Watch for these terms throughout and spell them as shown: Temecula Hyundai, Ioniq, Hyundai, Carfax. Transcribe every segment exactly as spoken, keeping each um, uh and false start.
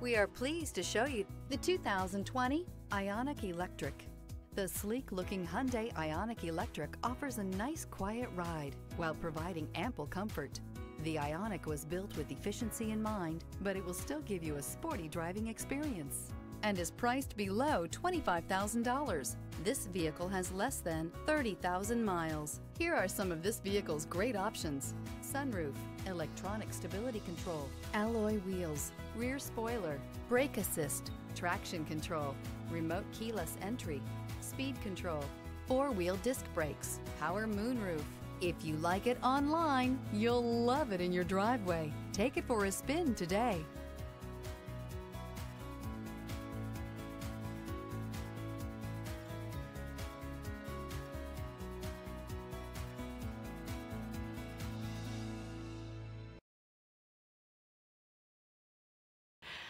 We are pleased to show you the two thousand twenty Ioniq Electric. The sleek-looking Hyundai Ioniq Electric offers a nice quiet ride while providing ample comfort. The Ioniq was built with efficiency in mind, but it will still give you a sporty driving experience and is priced below twenty-five thousand dollars. This vehicle has less than thirty thousand miles. Here are some of this vehicle's great options: sunroof, electronic stability control, alloy wheels, rear spoiler, brake assist, traction control, remote keyless entry, speed control, four-wheel disc brakes, power moonroof. If you like it online, you'll love it in your driveway. Take it for a spin today.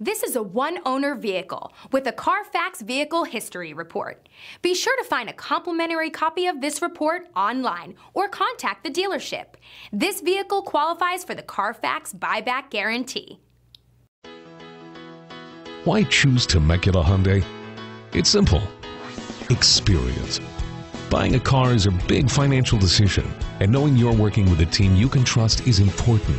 This is a one-owner vehicle with a Carfax Vehicle History Report. Be sure to find a complimentary copy of this report online or contact the dealership. This vehicle qualifies for the Carfax Buyback Guarantee. Why choose Temecula Hyundai? It's simple. Experience. Buying a car is a big financial decision, and knowing you're working with a team you can trust is important.